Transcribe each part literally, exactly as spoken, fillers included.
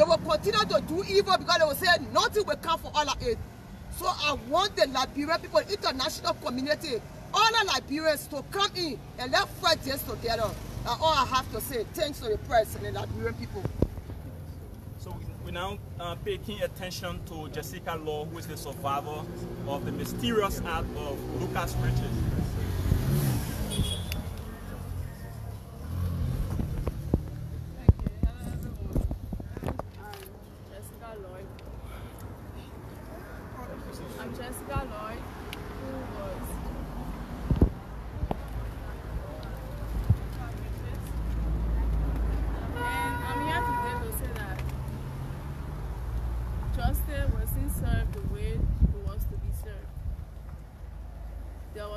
They will continue to do evil because they will say nothing will come for all of it. So I want the Liberian people, international community, all the Liberians to come in and let's fight this together. That's all I have to say. Thanks to the press and the Liberian people. So we're now uh, paying attention to Jessica Lloyd, who is the survivor of the mysterious act of Lucas Richards.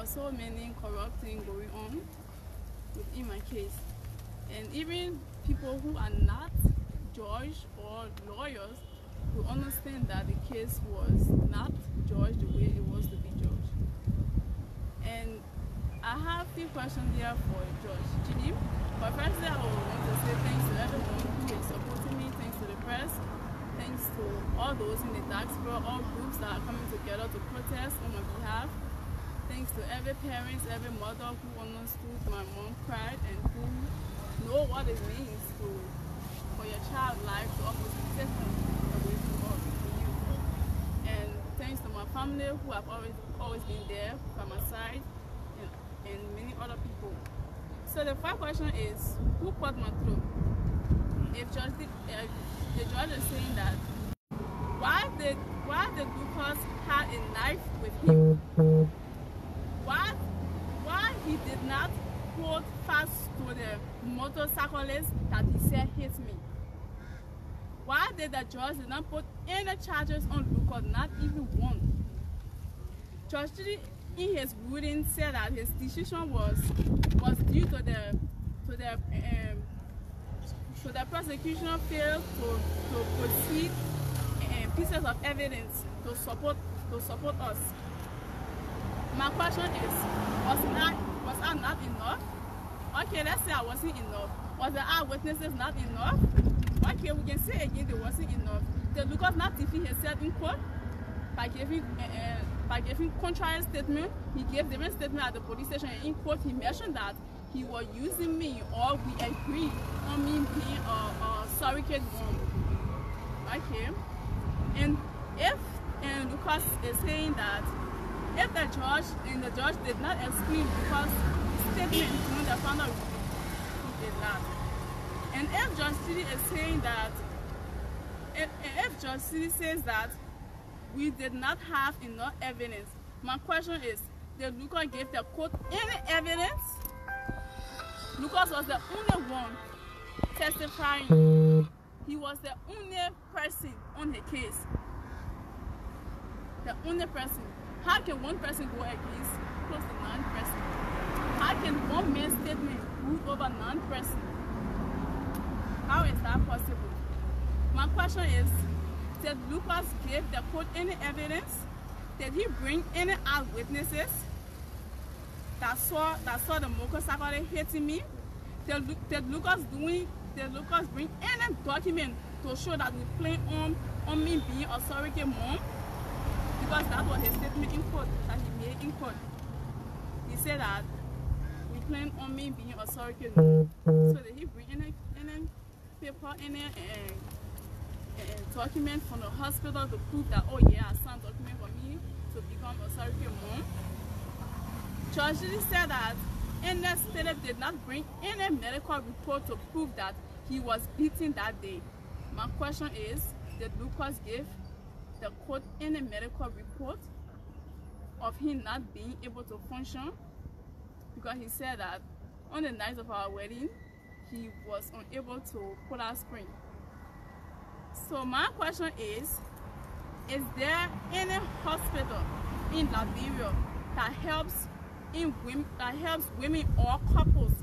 So many corrupt things going on within my case, and even people who are not judges or lawyers will understand that the case was not judged the way it was to be judged. And I have three questions here for George G. But first, I would want to say thanks to everyone who is supporting me, thanks to the press, thanks to all those in the diaspora, all groups that are coming together to protest on my behalf. Thanks to every parent, every mother who understood my mom cried and who know what it means to, for your child's life to offer protection away from all of you. And thanks to my family who have always always been there by my side, and, and many other people. So the first question is, who cut my throat? If judge did, uh, the judge is saying that, why did why did Lucas had a knife with him? Why, why he did not hold fast to the motorcyclist that he said hit me? Why did the judge did not put any charges on Lucas, not even one? Judge in his ruling said that his decision was was due to the to the um, to the prosecution failed to to proceed uh, pieces of evidence to support to support us. My question is, was I, was I not enough? Okay, let's say I wasn't enough. Was the eyewitnesses not enough? Okay, we can say again they wasn't enough. The Lucas not defeat himself in court by giving uh, by giving contrary statement. He gave different statement at the police station, and in court he mentioned that he was using me, or we agreed on me being a, a surrogate mom. Okay, and if and Lucas is saying that, if the judge and the judge did not explain because statement during the final ruling did not. And if Judge City is saying that, if, if Judge City says that we did not have enough evidence, my question is, did Lucas give the court any evidence? Lucas was the only one testifying. He was the only person on the case. The only person. How can one person go against close to nine person? How can one man's statement rule over nine person? How is that possible? My question is, did Lucas give the court any evidence? Did he bring any eyewitnesses that saw that saw the motorcycle hitting me? Did, did Lucas doing did Lucas bring any document to show that we played on on me being a surrogate mom? Because that was his statement in court that he made in court. He said that we plan on me being a surrogate. So did he bring any, any paper, any uh, uh, document from the hospital to prove that, oh yeah, I signed document for me to become a surrogate mom? Judge said that N S Philip did not bring any medical report to prove that he was beaten that day. My question is, did Lucas give the court any medical report of him not being able to function? Because he said that on the night of our wedding, he was unable to pull out spring. So my question is, is there any hospital in Liberia that helps in women, that helps women or couples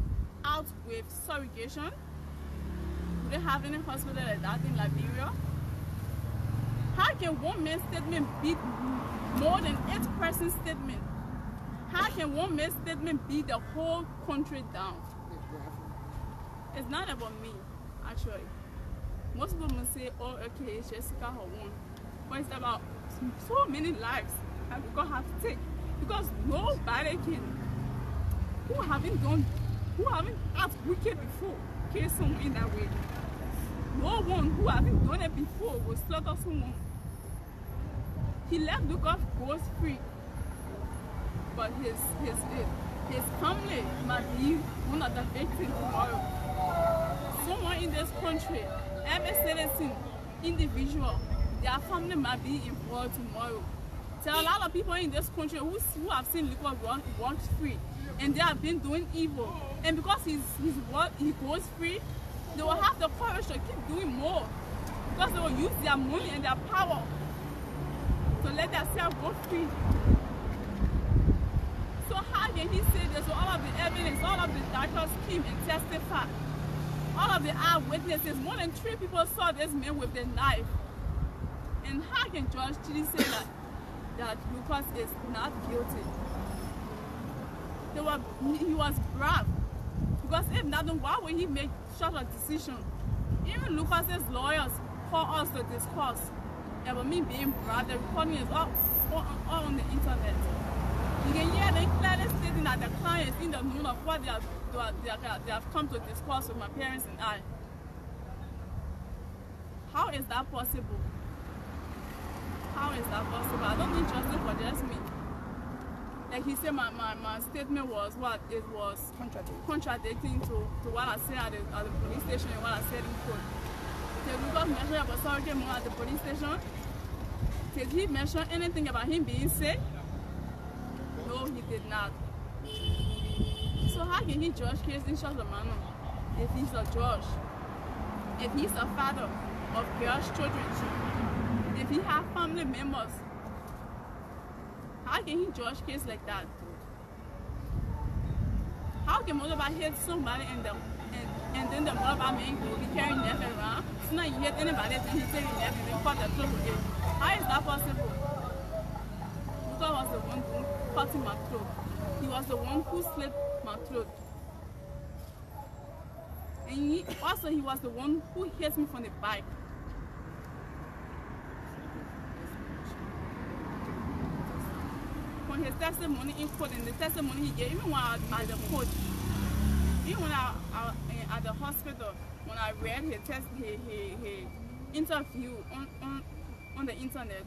out with surrogation? Do they have any hospital like that in Liberia? How can one man's statement beat more than eight person's statement? How can one man's statement beat the whole country down? It's not about me, actually. Most women say, oh, okay, it's Jessica, her one. But it's about so many lives that we're going to have to take. Because nobody can, who haven't done, who haven't acted wicked before, kill someone in that way. No one who hasn't done it before will slaughter someone. He left Lucas goes free, but his, his, his family might be one of the victims tomorrow. Someone in this country, every citizen, individual, their family might be involved tomorrow. There are a lot of people in this country who, who have seen Lucas walk free, and they have been doing evil. And because he's, he's, he goes free, they will have the courage to keep doing more, because they will use their money and their power to let themselves go free. So how can he say this with all of the evidence, all of the doctors came and testified, all of the eyewitnesses? More than three people saw this man with the knife. And how can George Cheney say that, that Lucas is not guilty? They were, he was brave. Because if nothing, why would he make such a decision? Even Lucas's lawyers call us to discuss. And with me being brave, the recording is all, all, all on the internet. You can hear them clearly stating that the client is in the mood of what they have, they, have, they, have, they have come to discuss with my parents and I. How is that possible? How is that possible? I don't think justice for just me. Like he said, my, my, my statement was what it was contradicting, contradicting to, to what I said at the, at the police station and what I said in court. Did Lucas mention about Sergeant Moore at the police station? Did he mention anything about him being sick? No, he did not. So how can he judge cases in such a manner if he's a judge? If he's a father of girls' children? If he has family members? How can he judge cases like that? How can Motherba hit somebody and the and, and then the Motherba man will be carrying that around? So now you hit anybody, then he's carrying that and then cut the throat again. How is that possible? Lucas was the one who cut my throat. He was the one who slit my throat. And he, also he was the one who hit me from the bike. His testimony in court and the testimony he gave, even when I was at the court, even when I, I at the hospital, when I read his test, his, his, his interview on, on on the internet,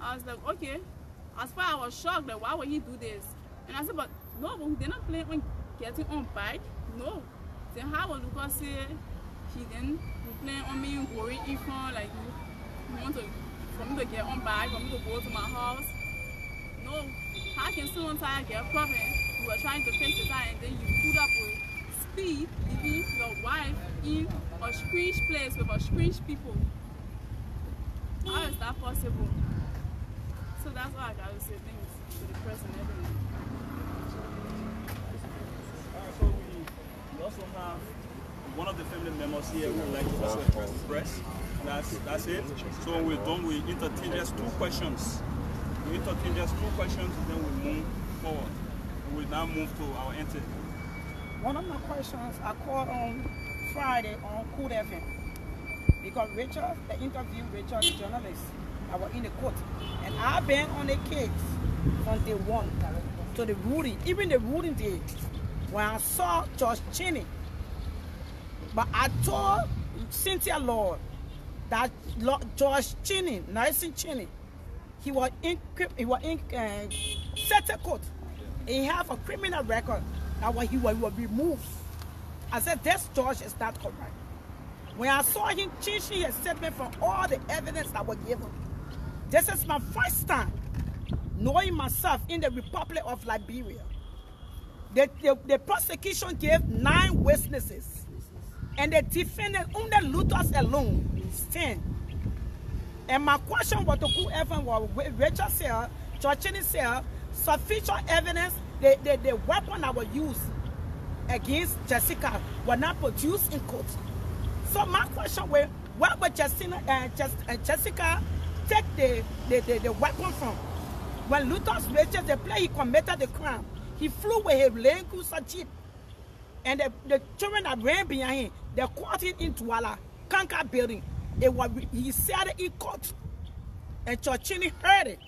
I was like, okay. As far as I was shocked, like, why would he do this? And I said, but no, but they're not planning on getting on bike. No. Then how would Lucas say he didn't plan on me going in front, like you want to for me to get on bike, for me to go to my house? No. I can still tire get a problem. You were trying to fix the tire and then you put up with speed, leaving your wife in a strange place with a strange people. How is that possible? So that's why I got to say things to the press and everything. Alright, so we also have one of the family members here who would like to also address the press. That's, that's it. So when we're done, we entertain just two questions. We entertain just two questions and then we move forward. We now move to our interview. One of my questions I called on Friday on Court F M because Richard, the interview Richard, the journalist, I was in the court. And I've been on the case from day one to the ruling, even the ruling day when I saw George Cheney. But I told Cynthia Lord that George Cheney, Nelson Cheney, he was in, he was in uh, set a court. He have a criminal record that was, he was, he was removed. I said, this George is not correct. When I saw him changing his statement from all the evidence that was given, this is my first time knowing myself in the Republic of Liberia. The, the, the prosecution gave nine witnesses, and the defendant under Lucas alone is ten. And my question was to whoever was Richard said, George Cheney said, sufficient evidence, the, the, the weapon that was used against Jessica was not produced in court. So my question was, where would Jessica, uh, Jess, uh, Jessica take the, the, the, the weapon from? When Lucas Richards, the player, he committed the crime. He flew with his Land Cruiser jeep. And the, the children that ran behind him, they caught him in Douala, Kanka building. It was, he said it in court, and Joshini heard it.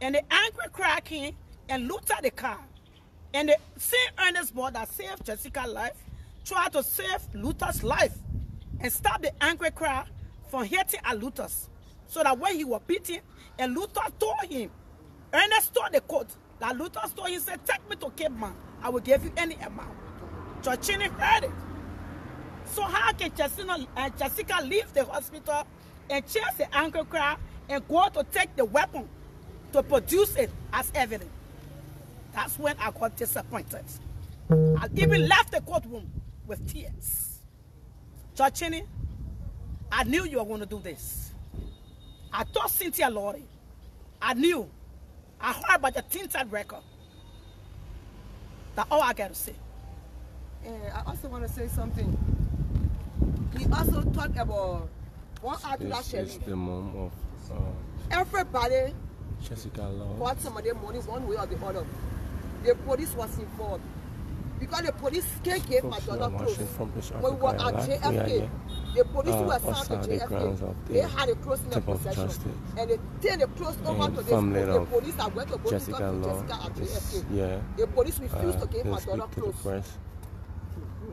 And the angry crowd came and looked at the car. And the same earnest board that saved Jessica's life tried to save Luther's life and stop the angry crowd from hitting at Luther's. So that when he was beaten, and Luther told him, Ernest told the court, that Luther told him, said, take me to Cape Man, I will give you any amount. Joshini heard it. So how can Jessica, uh, Jessica leave the hospital and chase the angry crowd and go to take the weapon to produce it as evidence? That's when I got disappointed. I even left the courtroom with tears. Joshini, I knew you were going to do this. I told Cynthia Lord, I knew, I heard about the tinted record. That's all I got to say. And I also want to say something. We also talked about one article that It's the mom of uh, everybody. Jessica Lloyd got some of their money one way or the other. The police was involved because the police can't get my daughter close. When we were at J F K, the police uh, were assigned to J F K. They had a close in possession, and they turned the close over to the police that went to go Jessica to Lord, Jessica at J F K. Yeah, the police refused uh, to give my daughter close.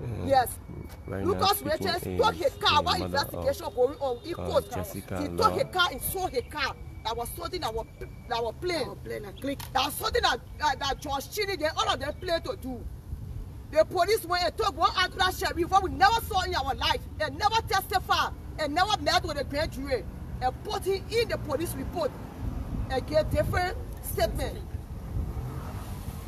Mm, yes, right. Lucas Richards took his car while investigation going on in court. He took his car and sold his car. That was something that was that was playing. That was something that that, that George Cheney and all of them played to do. The police went and took one out of that sheriff what we never saw in our life, and never testified, and never met with a grand jury, and put him in the police report and gave different statements.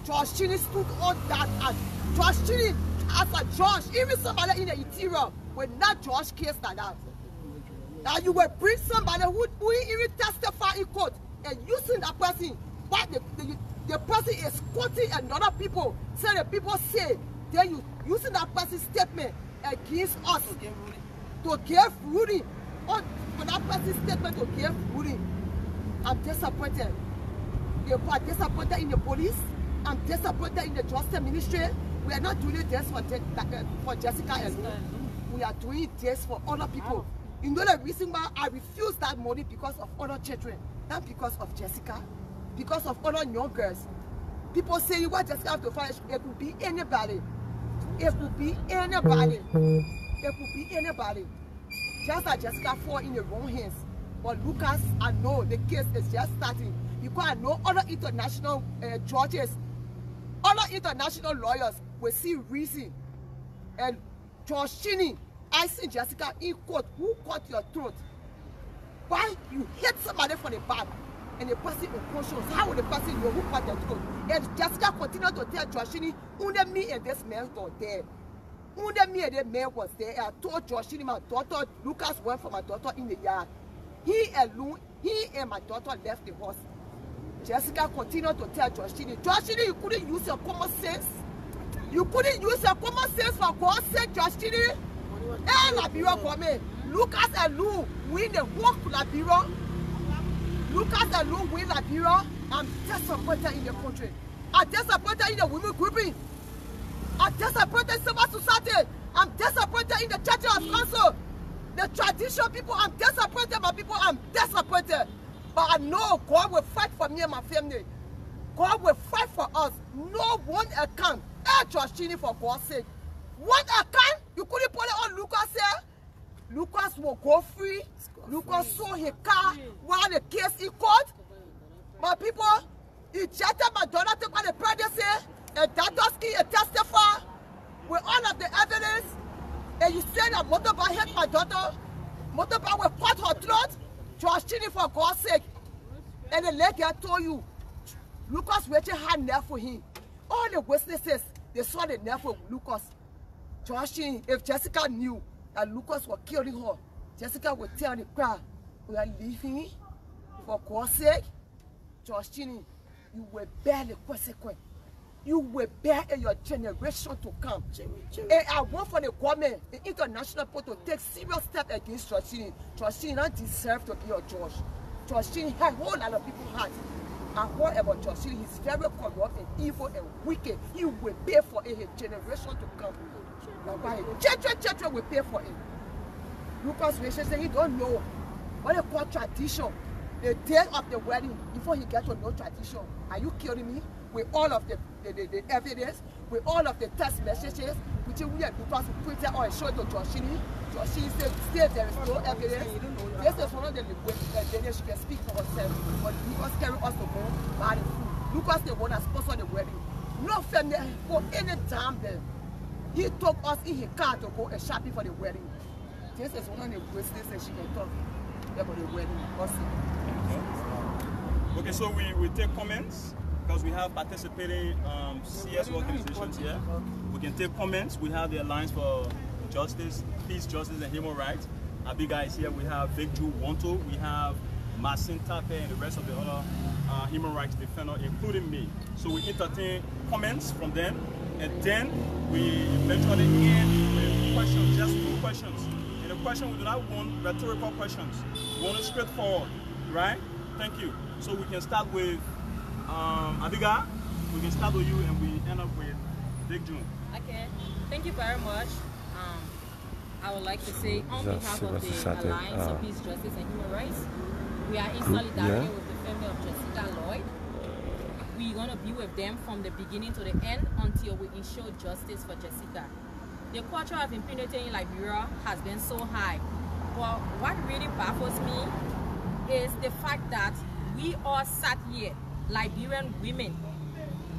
George Cheney stood on that, and George Cheney, as a judge, even somebody in the interior will not judge case like that. Now you will bring somebody who will even testify in court and using that person, but the, the, the person is quoting another people, so the people say, then you using that person's statement against us to give ruling on for that person's statement to give ruling. I'm disappointed. I'm disappointed in the police. I'm disappointed in the justice ministry. We are not doing this for, for Jessica alone. We are doing this for other people. You know the reason why I refuse that money because of other children, not because of Jessica, because of other young girls. People say, what Jessica have to find? It could be anybody. It could be anybody. It could be anybody. Just that Jessica fall in the wrong hands. But Lucas, I know the case is just starting. Because I know other international uh, judges, other international lawyers will see reason. And Joshini, I see Jessica in court, who caught your throat? Why you hit somebody from the back and the person unconscious? How will the person know who caught their throat? And Jessica continued to tell Joshini, only me and this man was there. Only me and this man was there. And I told Joshini, my daughter, Lucas went for my daughter in the yard. He alone, he and my daughter left the house. Jessica continued to tell Joshini, Joshini, you couldn't use your common sense. You couldn't use your common sense for God's sake, Joshini. And Liberia coming. Lucas and Lou win the work Liberia. Lucas and Lou win Liberia. I'm disappointed in the country. I'm disappointed in the women grouping. I'm disappointed in civil society. I'm disappointed in the church of council. The traditional people, I'm disappointed, my people, I'm disappointed. But I know God will fight for me and my family. God will fight for us. No one account. I trust you for God's sake. One account, you couldn't put it on Lucas here. Lucas will go free. Lucas sold his car while the case in court. My people, he chatted my daughter took on the pregnancy, and that does he testify with all of the evidence. And you say that motorbike hit my daughter. Motorbike will cut her throat. Joshini, for God's sake. And the lady I told you, Lucas Richard had nerve for him. All the witnesses, they saw the nerve for Lucas. Joshini, if Jessica knew that Lucas was killing her, Jessica would tell the crowd, we are leaving for God's sake. Joshini, you will bear the consequence. You will bear in your generation to come. And I want for the government, the international people, to take serious steps against Joshini. Joshini not deserve to be a judge. Joshini had a whole lot of people had. I heard about Joshini, he's very corrupt and evil and wicked. He will pay for it in his generation to come. Children, children will pay for it. Lucas Richards said he don't know what they call tradition. The day of the wedding, before he gets to know tradition. Are you kidding me? With all of the, the, the, the evidence, with all of the text messages, which we and Lucas will put out and show to Joshini. Joshini said, still there is no evidence. This is one of the languages she can speak for herself. But Lucas carry us to go by the food. Lucas the one that sponsored the wedding. No family for any damn there. He took us in his car to go and shopping for the wedding. This is one of the ways that she can talk about the wedding. Okay, okay so we, we take comments because we have participating um, C S organizations here. We can take comments. We have the Alliance for Justice, Peace, Justice, and Human Rights. Abigail is here. We have Vic June Wonto. We have Marcin Tape and the rest of the other uh, human rights defenders, including me. So we entertain comments from them. And then we eventually end with questions, just two questions. And the question, we do not want rhetorical questions. We want it straightforward, right? Thank you. So we can start with um, Abigail. We can start with you and we end up with Dick June. Okay. Thank you very much. Um, I would like to say on behalf of the Alliance for Peace, Justice and Human Rights, we are in solidarity with the family of Jessica Lloyd. We're going to be with them from the beginning to the end until we ensure justice for Jessica. The culture of impunity in Liberia has been so high. But what really baffles me is the fact that we all sat here, Liberian women.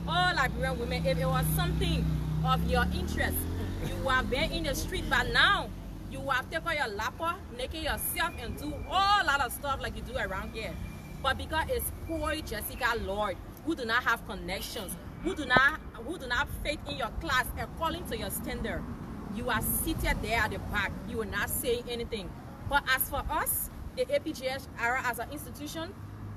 All Liberian women, if it was something of your interest, you would have been in the street, but now you would have taken your laptop, naked yourself, and do all lot of stuff like you do around here. But because it's poor Jessica Lloyd, who do not have connections, who do not who do not fit in your class according to your standard, you are seated there at the back. You will not say anything. But as for us, the A P J S as an institution,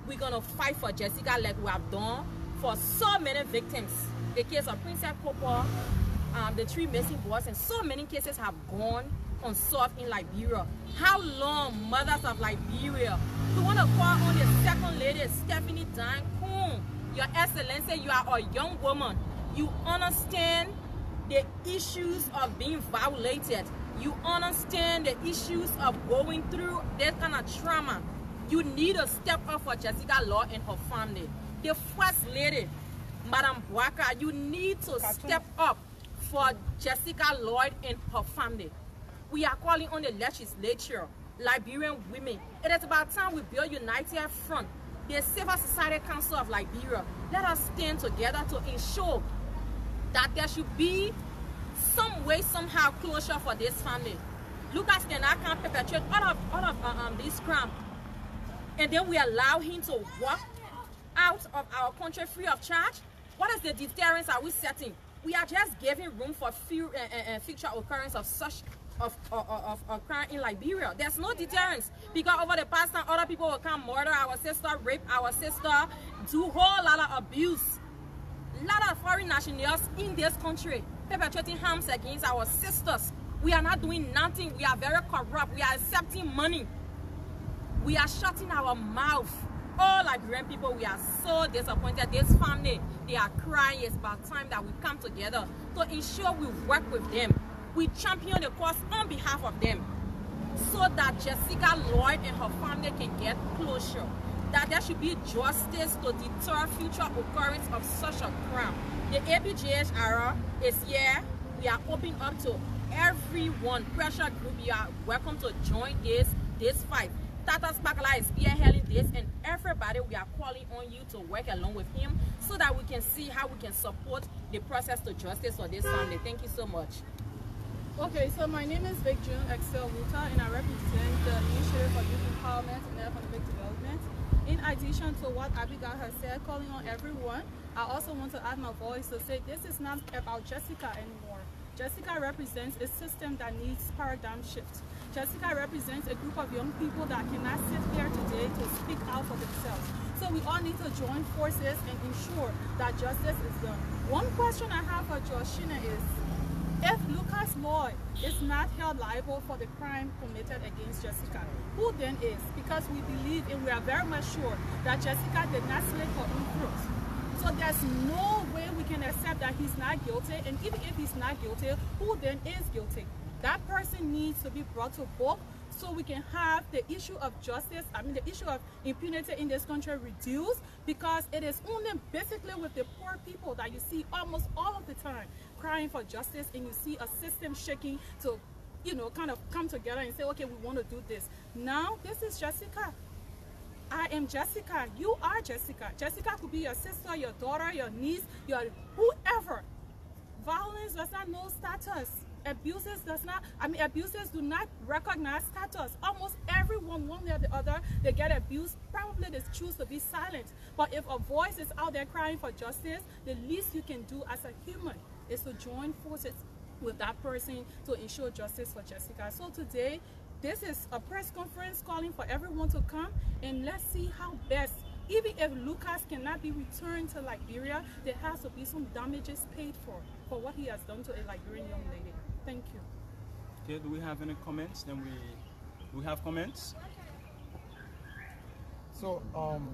we're gonna fight for Jessica like we have done for so many victims. The case of Princess Popo, um, the three missing boys, and so many cases have gone unsolved in Liberia. How long, mothers of Liberia, you wanna call on the second lady, Stephanie Dan Kuhn? Your Excellency, you are a young woman. You understand the issues of being violated. You understand the issues of going through that kind of trauma. You need to step up for Jessica Lloyd and her family. The First Lady, Madam Bwaka, you need to step up for Jessica Lloyd and her family. We are calling on the legislature, Liberian women. It is about time we build United Front, the Civil Society Council of Liberia. Let us stand together to ensure that there should be some way, somehow, closure for this family. Lucas cannot come perpetrate all of, all of uh, um, this crime, and then we allow him to walk out of our country free of charge. What is the deterrence are we setting? We are just giving room for few, uh, uh, future occurrence of such Of, of, of, of crime in Liberia. There's no deterrence because over the past time, other people will come murder our sister, rape our sister, do a whole lot of abuse. A lot of foreign nationals in this country perpetrating harms against our sisters. We are not doing nothing. We are very corrupt. We are accepting money. We are shutting our mouth. All Liberian people, we are so disappointed. This family, they are crying. It's about time that we come together to ensure we work with them. We champion the cause on behalf of them so that Jessica Lloyd and her family can get closure, that there should be justice to deter future occurrence of such a crime. The A P J S R is here. We are open up to everyone. Pressure group, you are welcome to join this, this fight. Tata Sparkle is spearheading this, and everybody, we are calling on you to work along with him so that we can see how we can support the process to justice for this family. Thank you so much. Okay, so my name is Vic June Excel Wuta, and I represent the Initiative for Youth Empowerment and Health and Development. In addition to what Abigail has said, calling on everyone, I also want to add my voice to say this is not about Jessica anymore. Jessica represents a system that needs paradigm shift. Jessica represents a group of young people that cannot sit here today to speak out for themselves. So we all need to join forces and ensure that justice is done. One question I have for Joshina is, if Lucas Lloyd is not held liable for the crime committed against Jessica, who then is? Because we believe and we are very much sure that Jessica did not slip her own throat. So there's no way we can accept that he's not guilty, and even if he's not guilty, who then is guilty? That person needs to be brought to book so we can have the issue of justice, I mean the issue of impunity in this country reduced, because it is only basically with the poor people that you see almost all of the time crying for justice, and you see a system shaking to, you know, kind of come together and say, okay, we want to do this. Now, this is Jessica. I am Jessica. You are Jessica. Jessica could be your sister, your daughter, your niece, your whoever. Violence does not know status. Abuses does not, I mean, abuses do not recognize status. Almost everyone, one way or the other, they get abused. Probably they choose to be silent. But if a voice is out there crying for justice, the least you can do as a human is to join forces with that person to ensure justice for Jessica. So today, this is a press conference calling for everyone to come, and let's see how best, even if Lucas cannot be returned to Liberia, there has to be some damages paid for, for what he has done to a Liberian young lady. Thank you. Okay, do we have any comments? Then we, do we have comments? So, um,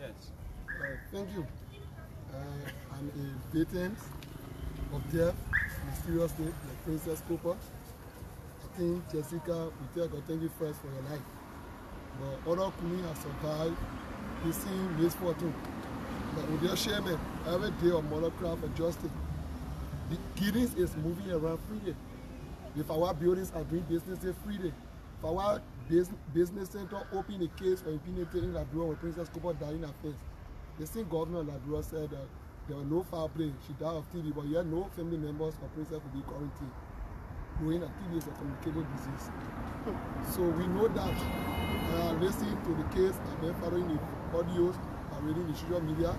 yes. Uh, thank you. Uh, I'm a victim of death, mysteriously, like Princess Cooper. I think Jessica, we tell God thank you first for your life. But other Kumi has survived this scene, this fortune. But with your shame, every day of monocraft and justice, the Guinness is moving around freely. If our buildings are doing business freely, if our business center open a case for impunity in Liberia with Princess Cooper dying in her face, the same governor of Liberia said that there were no foul play. She died of T B, but yet no family members of Princess will be quarantined. Growing at T B is a communicable disease. So we know that. Uh, listening to the case, I've been following the audios and reading the social media.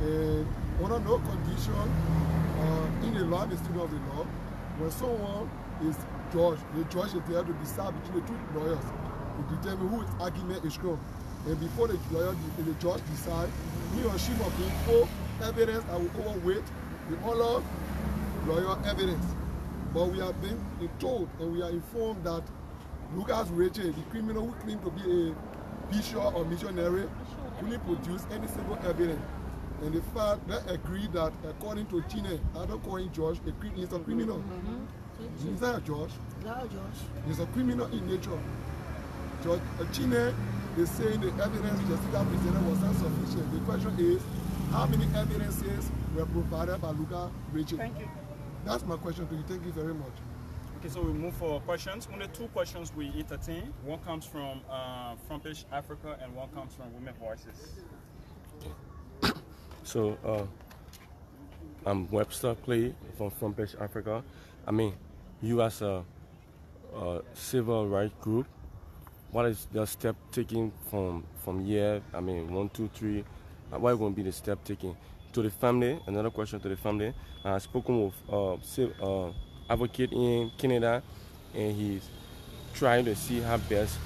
And under no condition, uh, in the law, the student of the law, when someone is judged, the judge is there to decide between the two lawyers to determine who its argument is strong. And before the lawyer, the, the judge decides, he or she must info evidence that will overweight the other lawyer evidence. But we have been told and we are informed that Lucas Richards, the criminal who claimed to be a bishop or missionary, couldn't produce any single evidence. And the fact that agreed that according to Cheney, I don't call him George, he's a criminal. Mm-hmm. He's not a George. No, George. He's a criminal in nature. George Cheney is saying the evidence Jessica presented was not sufficient. The question is, how many evidences were provided by Lucas Richards? Thank you. That's my question to you. Thank you very much. Okay, so we move for questions. Only two questions we entertain. One comes from uh, FrontPage Africa, and one comes from Women Voices. So uh, I'm Webster Clay from FrontPage Africa. I mean, you as a, a civil rights group, what is the step taken from from here? I mean, one, two, three. What is going to be the step taken? To the family, another question to the family. I spoke with uh, uh, advocate in Canada, and he's trying to see how best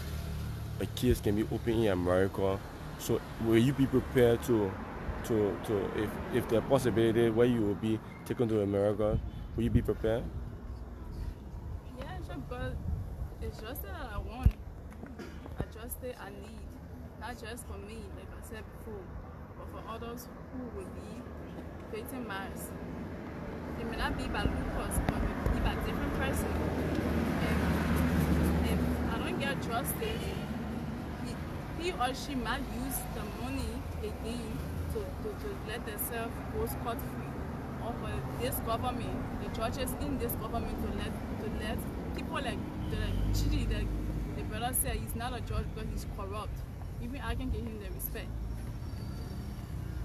a case can be opened in America. So, will you be prepared to, to, to if if there's a possibility where you will be taken to America, will you be prepared? Yeah, sure, but it's just that I want, I just that I need, not just for me, like I said before, for others who will be victimized. It may not be by Lucas, but it may be by different person. If, if I don't get justice, he, he or she might use the money again to, to, to let themselves go scot free, or for this government, the judges in this government to let to let people like Chidi, like the brother said, he's not a judge because he's corrupt. Even I can give him the respect.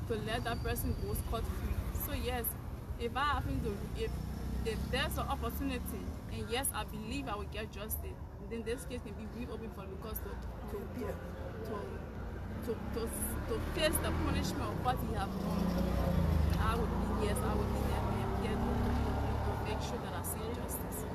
To let that person go scot free. So yes, if I happen to, if if there's an opportunity, and yes, I believe I will get justice, then this case can be reopened for Lucas to to to to, to, to, to face the punishment of what he has done. I would be yes, I would be there and here to, to make sure that I see justice.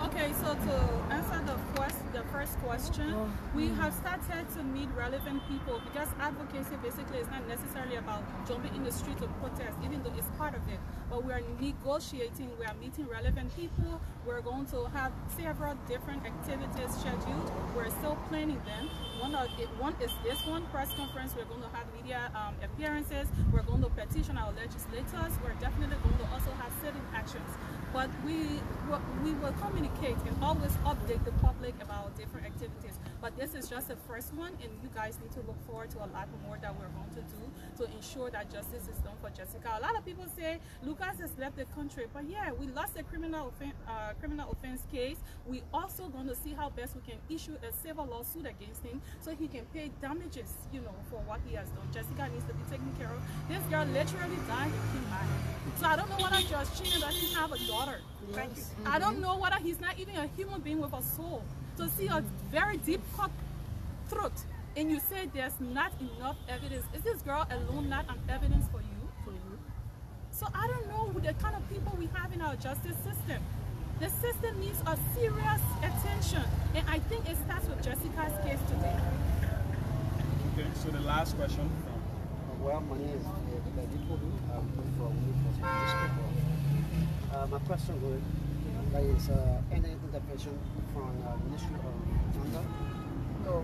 Okay, so to answer the first the first question, we have started to meet relevant people, because advocacy basically is not necessarily about jumping in the street to protest, even though it's part of it. But we are negotiating, we are meeting relevant people, we're going to have several different activities scheduled. We're still planning them. One, of, one is this one, press conference. We're going to have media um, appearances. We're going to petition our legislators. We're definitely going to also have certain actions. But we, we will communicate and always update the public about different activities. But this is just the first one, and you guys need to look forward to a lot more that we're going to do to ensure that justice is done for Jessica. A lot of people say Lucas has left the country, but yeah, we lost a criminal offen uh, criminal offense case. We also going to see how best we can issue a civil lawsuit against him so he can pay damages, you know, for what he has done. Jessica needs to be taken care of. This girl literally died in King Island. So I don't know whether George Cheney doesn't have a daughter. Yes. Thank you. Mm -hmm. I don't know whether he's not even a human being with a soul. To see a very deep cut throat and you say there's not enough evidence. Is this girl alone not an evidence for you? For you. So I don't know the kind of people we have in our justice system. The system needs a serious attention, and I think it starts with Jessica's case today. Okay, so the last question. Well, my name is David Bobo. I'm from Liberia. My question is, there is uh, any intervention from the uh, Ministry of Gender? No.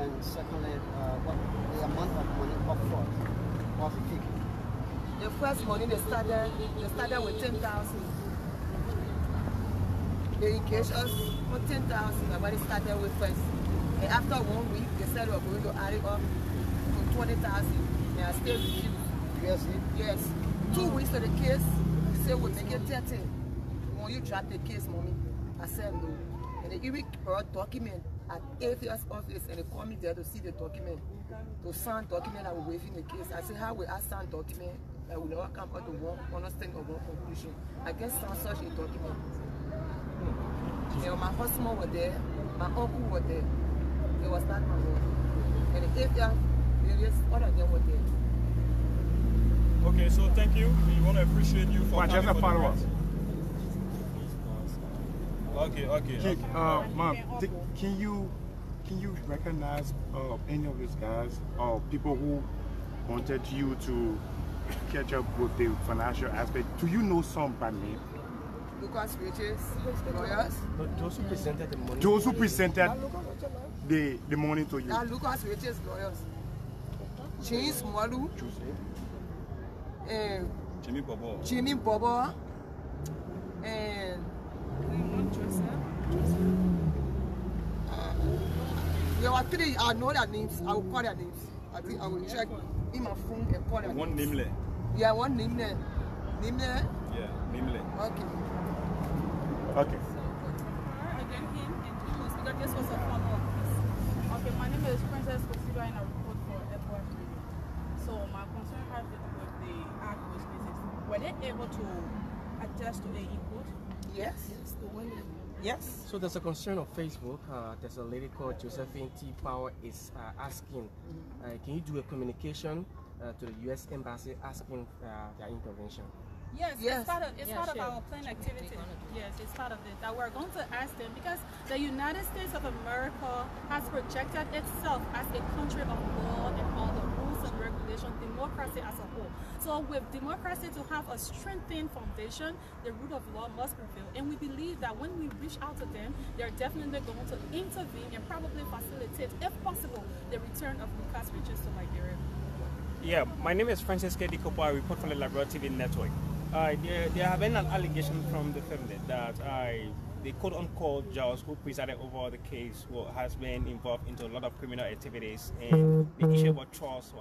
And secondly, uh, what the amount of money upfront was taken? The first money they started, they started with ten thousand. They engaged us with ten thousand. Everybody started with first. And after one week, they said we were going to add it up to twenty thousand. They are still refused. Yes. Yes. Two weeks of the case, they said we'll make it thirteen. When you drop the case, mommy, I said no. And they even brought document at A P J S office, and they called me there to see the document, to sign document I was waiving the case. I said, how will I sign document that will never come out to one understanding or one conclusion? I can't sign such a document. Hmm. And my husband was there, my uncle was there. It was not my mother. And the A P J S, various all of them were there. Okay, so thank you. We want to appreciate you for coming for the rest. Okay, okay. Can, okay. Uh, Mom, can you can you recognize uh, any of these guys or people who wanted you to catch up with the financial aspect? Do you know some by name? Lucas Richards, the lawyers. Those who presented the money. Those who presented the the money to you. Lucas Richards, lawyers. James Malu. And Jimmy Bobo. Jimmy Bobo. And. There are three, I know their names, I will call their names. I think I will check in my phone and call their one names. One Nimely. Yeah, one Nimely. Nimely? Yeah, Nimely. Okay. Okay. So, her, again, him, and he was, because this was a follow-up case. Okay, my name is Princess Kasiba, and I report for F Y P. So, my concern has to do with the act which is, were they able to adjust to the input? Yes. Yes, the women. Yes. So there's a concern on Facebook. Uh, there's a lady called Josephine T. Power is uh, asking, uh, can you do a communication uh, to the U S Embassy asking uh, their intervention? Yes, yes, it's part of, it's yeah, part sure. of our plan activity. Yes, it's part of it that we're going to ask them, because the United States of America has projected itself as a country of law and all the rules and regulations, democracy as a whole. So with democracy to have a strengthened foundation, the rule of law must prevail. And we believe that when we reach out to them, they're definitely going to intervene and probably facilitate, if possible, the return of Lucas Richards to Liberia. Yeah, my name is Francis K D Dicopa. I report from the Laboral T V network. Uh, there, there have been an allegation from the family that uh, the quote-unquote judge who presided over the case well, has been involved into a lot of criminal activities, and the issue about trust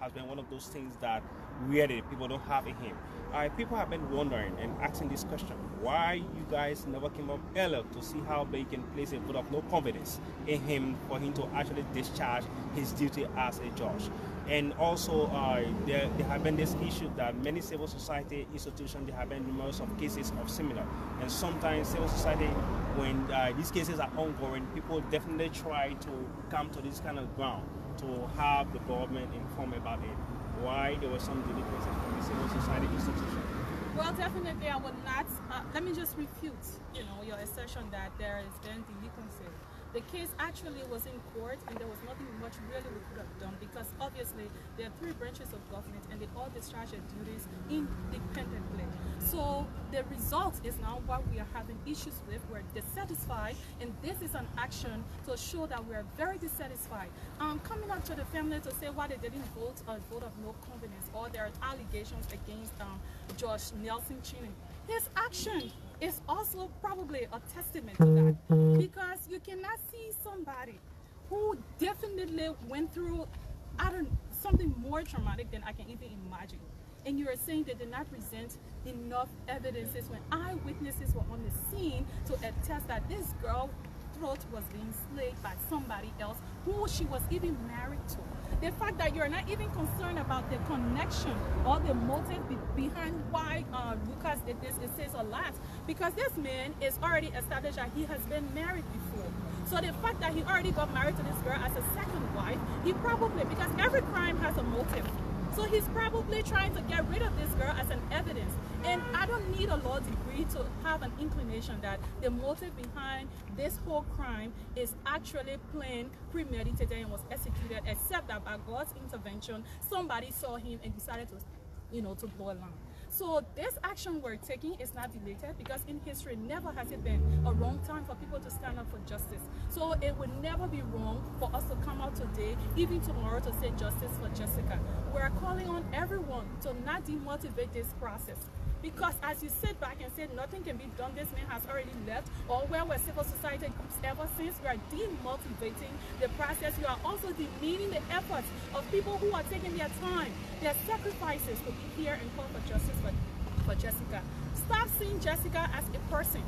has been one of those things that really people don't have in him. Uh, people have been wondering and asking this question, why you guys never came up earlier to see how they can place a vote of no confidence in him for him to actually discharge his duty as a judge? And also, uh, there, there have been this issue that many civil society institutions, there have been numerous of cases of similar. And sometimes civil society, when uh, these cases are ongoing, people definitely try to come to this kind of ground to have the government informed about it. Why there were some delinquencies from the civil society institution? Well, definitely, I would not. Uh, let me just refute, you know, your assertion that there has been delinquencies. The case actually was in court, and there was nothing much really we could have done, because obviously there are three branches of government and they all discharge their duties independently. So the result is now what we are having issues with. We're dissatisfied, and this is an action to show that we are very dissatisfied. Um, coming up to the family to say why they didn't vote a vote of no confidence, or there are allegations against um, George Nelson Cheney. His action is also probably a testament to that, because you cannot see somebody who definitely went through I don't, something more traumatic than I can even imagine. And you are saying they did not present enough evidences when eyewitnesses were on the scene to attest that this girl's throat was being slashed by somebody else who she was even married to. The fact that you're not even concerned about the connection or the motive be behind why uh, Lucas did this, it says a lot, because this man is already established that he has been married before. So the fact that he already got married to this girl as a second wife, he probably, because every crime has a motive. So he's probably trying to get rid of this girl as an evidence. And I don't need a law degree to have an inclination that the motive behind this whole crime is actually plain premeditated and was executed, except that by God's intervention, somebody saw him and decided to, you know, to go along. So this action we're taking is not belated, because in history never has it been a wrong time for people to stand up for justice. So it would never be wrong for us to come out today, even tomorrow, to say justice for Jessica. We're calling on everyone to not demotivate this process, because as you sit back and say nothing can be done, this man has already left, or where were civil society groups ever since, we are demotivating the process. You are also demeaning the efforts of people who are taking their time, their sacrifices to be here and call for justice for, for Jessica. Stop seeing Jessica as a person.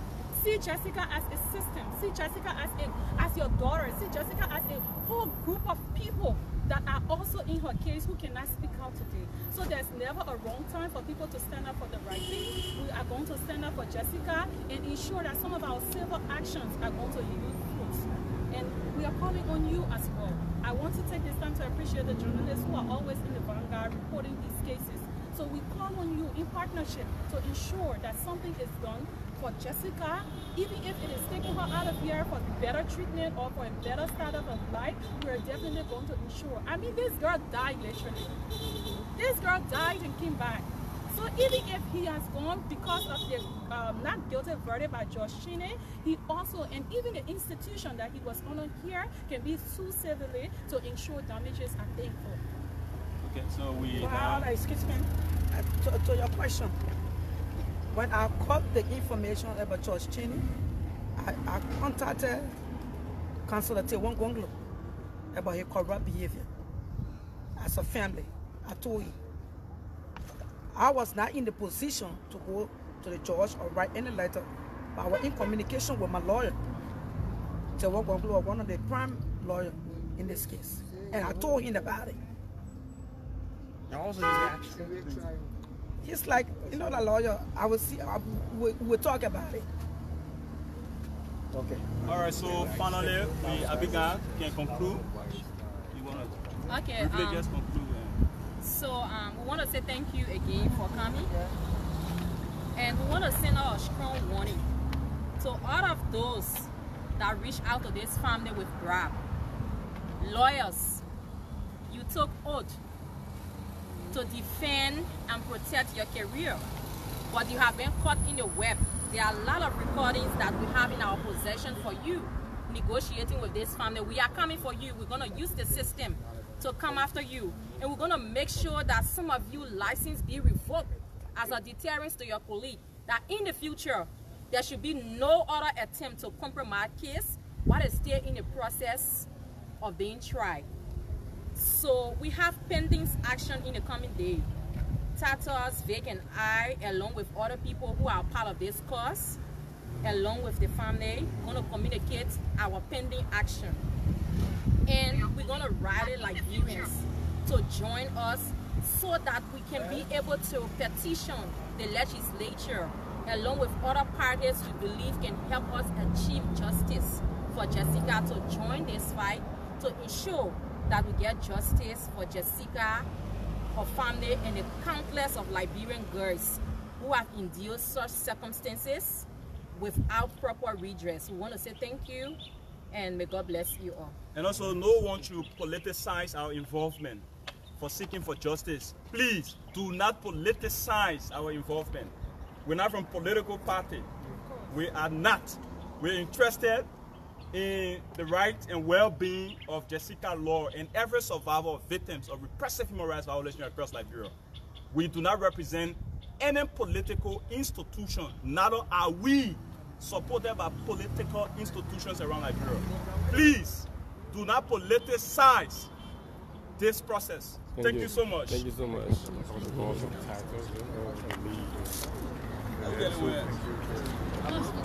See Jessica as a system. See Jessica as, a, as your daughter. See Jessica as a whole group of people that are also in her case who cannot speak out today. So there's never a wrong time for people to stand up for the right thing. We are going to stand up for Jessica and ensure that some of our civil actions are going to yield fruits. And we are calling on you as well. I want to take this time to appreciate the journalists who are always in the vanguard reporting these cases. So we call on you in partnership to ensure that something is done for Jessica, even if it is taking her out of here for better treatment or for a better start of life. We are definitely going to ensure. I mean, this girl died literally. This girl died and came back. So even if he has gone because of the um, not guilty verdict by Joshini, he also, and even the institution that he was on here, can be sued civilly to ensure damages are thankful. Okay, so we wow, now... Excuse me, uh, to, to your question. When I got the information about George Cheney, I, I contacted Councilor Tewon Gonglu about his corrupt behavior. As a family, I told him I was not in the position to go to the judge or write any letter, but I was in communication with my lawyer. Tewon Gonglu was one of the prime lawyers in this case, and I told him about it. And also his actions. It's like, you know, the lawyer, I will see, I will, we'll talk about it. Okay. All right, so finally, we, Abigail can conclude. You want to? Okay. Um, just conclude. So, um, we want to say thank you again for coming. And we want to send out a strong warning to all of those that reach out to this family with bribe. Lawyers, you took oath to defend and protect your career, but you have been caught in the web. There are a lot of recordings that we have in our possession for you negotiating with this family. We are coming for you. We're going to use the system to come after you, and we're going to make sure that some of you license be revoked as a deterrence to your colleague, that in the future there should be no other attempt to compromise case while it's still in the process of being tried. So we have pending action in the coming day. Tatas, Vic, and I, along with other people who are part of this cause, along with the family, going to communicate our pending action. And we're going to ride it like humans to join us so that we can be able to petition the legislature, along with other parties we believe can help us achieve justice for Jessica, to join this fight to ensure that we get justice for Jessica, her family, and the countless of Liberian girls who have endured such circumstances without proper redress. We want to say thank you and may God bless you all. And also, no one should politicize our involvement for seeking for justice. Please do not politicize our involvement. We're not from political party. We are not. We're interested in the rights and well-being of Jessica Lloyd and every survivor of victims of repressive human rights violations across Liberia. We do not represent any political institution, neither are we supported by political institutions around Liberia. Please do not politicize this process. Thank, Thank you. you so much. Thank you so much. Thank you.